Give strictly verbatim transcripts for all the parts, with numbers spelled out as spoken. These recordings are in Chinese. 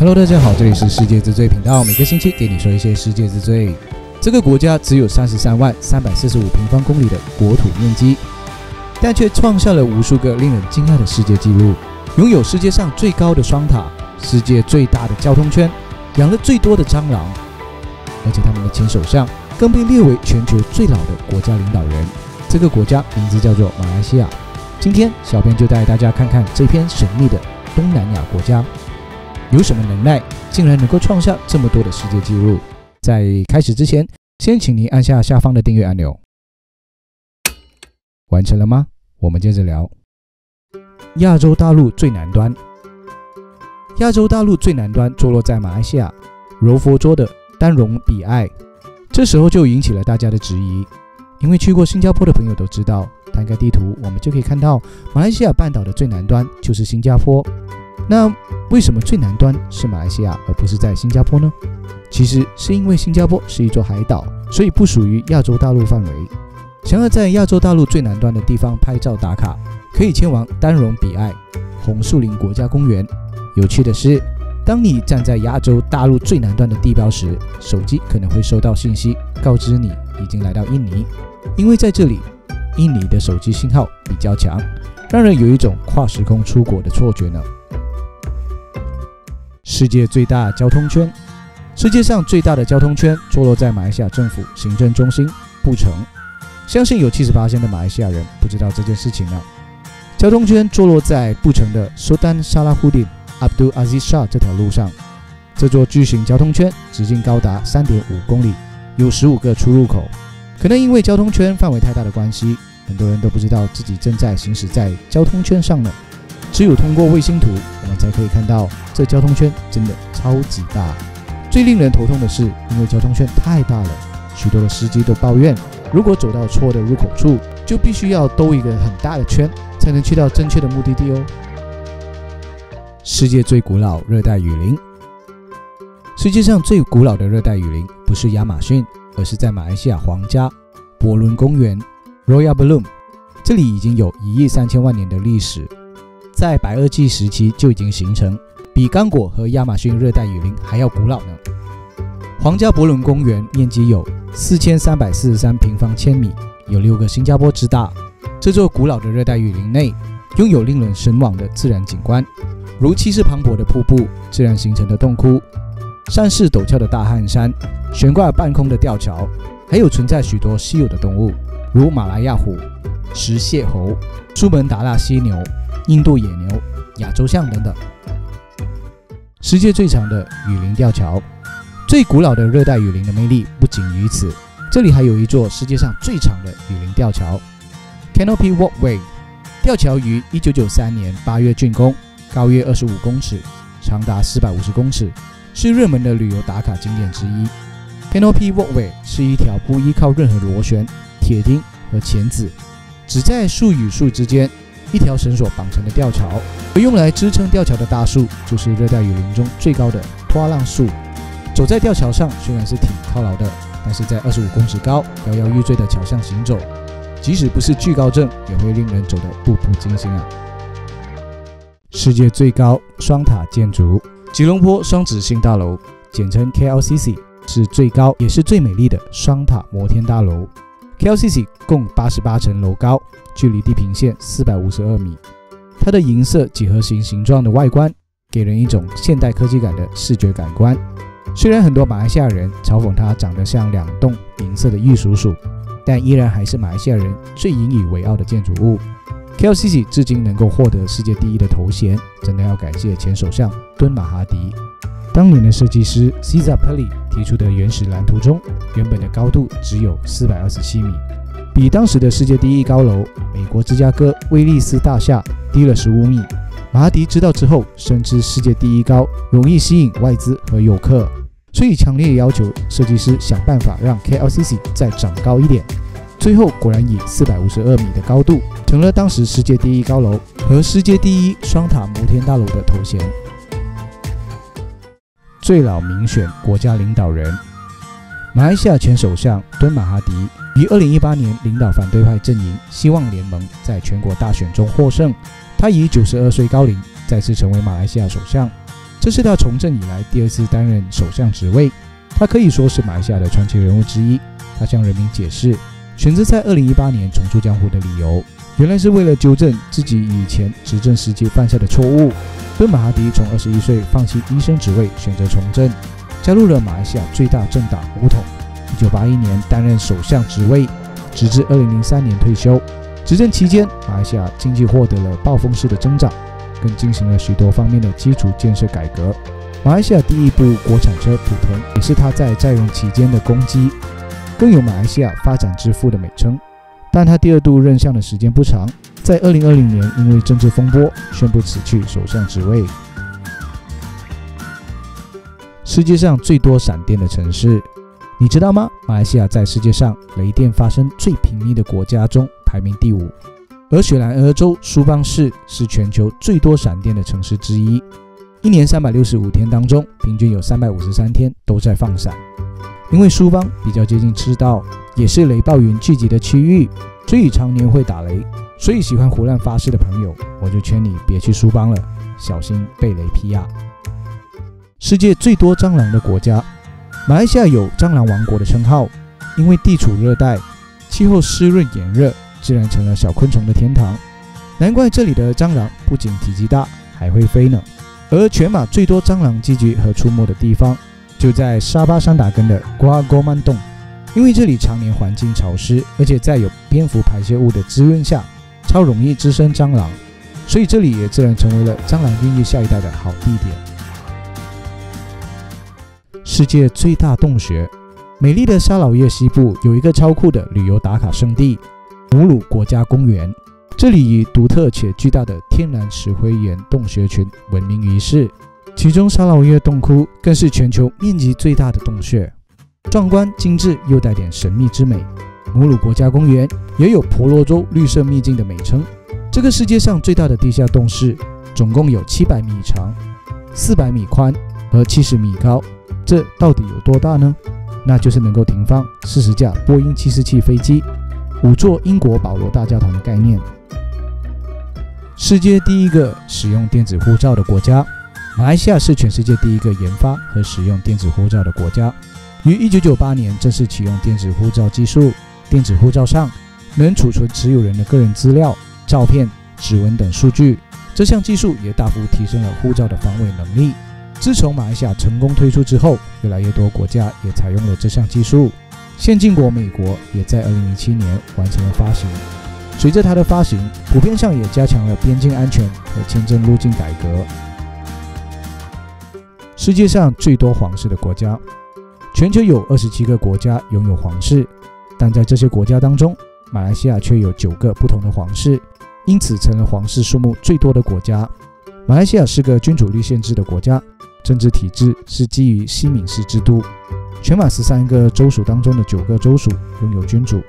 Hello， 大家好，这里是世界之最频道，每个星期给你说一些世界之最。这个国家只有三十三万三百四十五平方公里的国土面积，但却创下了无数个令人惊讶的世界纪录，拥有世界上最高的双塔，世界最大的交通圈，养了最多的蟑螂，而且他们的前首相更被列为全球最老的国家领导人。这个国家名字叫做马来西亚。今天小编就带大家看看这片神秘的东南亚国家有什么能耐，竟然能够创下这么多的世界纪录。在开始之前，先请您按下下方的订阅按钮。完成了吗？我们接着聊。亚洲大陆最南端。亚洲大陆最南端坐落在马来西亚柔佛州的丹绒比艾。这时候就引起了大家的质疑，因为去过新加坡的朋友都知道，摊开地图我们就可以看到马来西亚半岛的最南端就是新加坡。那为什么最南端是马来西亚而不是在新加坡呢？其实是因为新加坡是一座海岛，所以不属于亚洲大陆范围。想要在亚洲大陆最南端的地方拍照打卡，可以前往丹绒比艾红树林国家公园。有趣的是，当你站在亚洲大陆最南端的地标时，手机可能会收到信息告知你已经来到印尼，因为在这里印尼的手机信号比较强，让人有一种跨时空出国的错觉呢。世界最大交通圈。世界上最大的交通圈坐落在马来西亚政府行政中心布城，相信有 百分之七十 的马来西亚人不知道这件事情了。交通圈坐落在布城的 Sultan Salahuddin Abdul Aziz Shah 这条路上，这座巨型交通圈直径高达 三点五公里，有十五个出入口。可能因为交通圈范围太大的关系，很多人都不知道自己正在行驶在交通圈上呢。只有通过卫星图，我们才可以看到这交通圈真的超级大。最令人头痛的是，因为交通圈太大了，许多的司机都抱怨，如果走到错的入口处，就必须要兜一个很大的圈才能去到正确的目的地哦。世界最古老热带雨林。世界上最古老的热带雨林不是亚马逊，而是在马来西亚皇家博伦公园 Royal Belum， 这里已经有一亿三千万年的历史，在白垩纪时期就已经形成，比刚果和亚马逊热带雨林还要古老呢。皇家博伦公园面积有四千三百四十三平方千米，有六个新加坡之大。这座古老的热带雨林内拥有令人神往的自然景观，如气势磅礴的瀑布、自然形成的洞窟、山势陡峭的大汉山、悬挂半空的吊桥，还有存在许多稀有的动物，如马来亚虎、石蟹猴、苏门答腊犀牛、印度野牛、亚洲象等等。世界最长的雨林吊桥。最古老的热带雨林的魅力不仅于此，这里还有一座世界上最长的雨林吊桥 Canopy Walkway。 吊桥于一九九三年八月竣工，高约二十五公尺，长达四百五十公尺，是热门的旅游打卡景点之一。 Canopy Walkway 是一条不依靠任何螺旋、铁钉和钳子，只在树与树之间一条绳索绑成的吊桥，而用来支撑吊桥的大树就是热带雨林中最高的拖浪树。走在吊桥上虽然是挺犒劳的，但是在二十五公尺高、摇摇欲坠的桥上行走，即使不是惧高症，也会令人走得步步惊心啊！世界最高双塔建筑，吉隆坡双子星大楼，简称 K L C C， 是最高也是最美丽的双塔摩天大楼。K L C C 共八十八层楼高，距离地平线四百五十二米。它的银色几何形形状的外观，给人一种现代科技感的视觉感官。虽然很多马来西亚人嘲讽它长得像两栋银色的玉蜀黍，但依然还是马来西亚人最引以为傲的建筑物。K L C C 至今能够获得世界第一的头衔，真的要感谢前首相敦马哈迪。当年的设计师 Cesar Pelli 提出的原始蓝图中，原本的高度只有四百二十七米，比当时的世界第一高楼美国芝加哥威利斯大厦低了十五米。马哈迪知道之后，深知世界第一高容易吸引外资和游客，所以强烈要求设计师想办法让 K L C C 再长高一点。最后果然以四百五十二米的高度，成了当时世界第一高楼和世界第一双塔摩天大楼的头衔。最老民选国家领导人。马来西亚前首相敦马哈迪于二零一八年领导反对派阵营希望联盟在全国大选中获胜，他以九十二岁高龄再次成为马来西亚首相。这是他从政以来第二次担任首相职位，他可以说是马来西亚的传奇人物之一。他向人民解释，选择在二零一八年重出江湖的理由，原来是为了纠正自己以前执政时期犯下的错误。敦马哈迪从二十一岁放弃医生职位，选择从政，加入了马来西亚最大政党巫统。一九八一年担任首相职位，直至二零零三年退休。执政期间，马来西亚经济获得了暴风式的增长，更进行了许多方面的基础建设改革。马来西亚第一部国产车普腾，也是他在在任期间的功绩，更有马来西亚发展之父的美称。但他第二度任相的时间不长，在二零二零年因为政治风波宣布辞去首相职位。世界上最多闪电的城市，你知道吗？马来西亚在世界上雷电发生最频密的国家中排名第五，而雪兰莪州苏邦市是全球最多闪电的城市之一。一年三百六十五天当中，平均有三百五十三天都在放闪。因为苏邦比较接近赤道，也是雷暴云聚集的区域，所以常年会打雷。所以喜欢胡乱发誓的朋友，我就劝你别去苏邦了，小心被雷劈啊！世界最多蟑螂的国家，马来西亚有蟑螂王国的称号，因为地处热带，气候湿润炎热，自然成了小昆虫的天堂。难怪这里的蟑螂不仅体积大，还会飞呢。而全马最多蟑螂聚集和出没的地方，就在沙巴山打根的瓜哥曼洞，因为这里常年环境潮湿，而且在有蝙蝠排泄物的滋润下，超容易滋生蟑螂，所以这里也自然成为了蟑螂孕育下一代的好地点。世界最大洞穴，美丽的沙劳越西部有一个超酷的旅游打卡胜地——母乳国家公园，这里以独特且巨大的天然石灰岩洞穴群闻名于世。其中沙劳越洞窟更是全球面积最大的洞穴，壮观精致又带点神秘之美。母乳国家公园也有婆罗洲绿色秘境的美称。这个世界上最大的地下洞室总共有七百米长、四百米宽和七十米高，这到底有多大呢？那就是能够停放四十架波音七四七飞机、五座英国保罗大教堂的概念。世界第一个使用电子护照的国家，马来西亚是全世界第一个研发和使用电子护照的国家，于一九九八年正式启用电子护照技术。电子护照上能储存持有人的个人资料、照片、指纹等数据，这项技术也大幅提升了护照的防伪能力。自从马来西亚成功推出之后，越来越多国家也采用了这项技术。先进国美国也在二零零七年完成了发行，随着它的发行，普遍上也加强了边境安全和签证路径改革。世界上最多皇室的国家，全球有二十七个国家拥有皇室，但在这些国家当中，马来西亚却有九个不同的皇室，因此成了皇室数目最多的国家。马来西亚是个君主立宪制的国家，政治体制是基于西敏寺制度。全马十三个州属当中的九个州属拥有君主，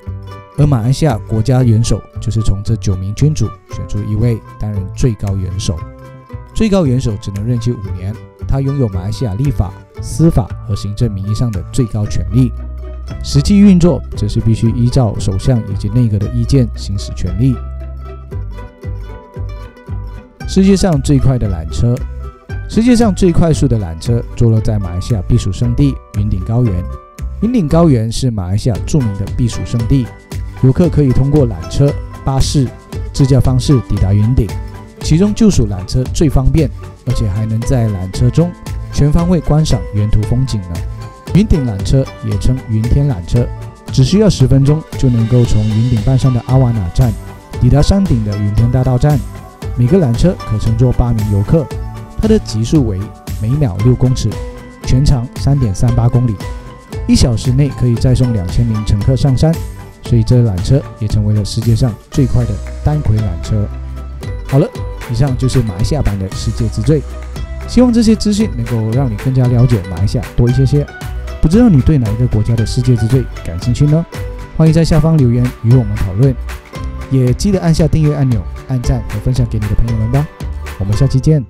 而马来西亚国家元首就是从这九名君主选出一位担任最高元首。最高元首只能任期五年。他拥有马来西亚立法、司法和行政名义上的最高权力，实际运作则是必须依照首相以及内阁的意见行使权力。世界上最快的缆车，世界上最快速的缆车坐落在马来西亚避暑胜地云顶高原。云顶高原是马来西亚著名的避暑胜地，游客可以通过缆车、巴士、自驾方式抵达云顶，其中就属缆车最方便。而且还能在缆车中全方位观赏沿途风景呢。云顶缆车也称云天缆车，只需要十分钟就能够从云顶半山的阿瓦那站抵达山顶的云天大道站。每个缆车可乘坐八名游客，它的极速为每秒六公尺，全长 三点三八 公里，一小时内可以载送两千名乘客上山，所以这缆车也成为了世界上最快的单轨缆车。好了，以上就是马来西亚版的世界之最，希望这些资讯能够让你更加了解马来西亚多一些些。不知道你对哪一个国家的世界之最感兴趣呢？欢迎在下方留言与我们讨论，也记得按下订阅按钮，按赞和分享给你的朋友们吧。我们下期见。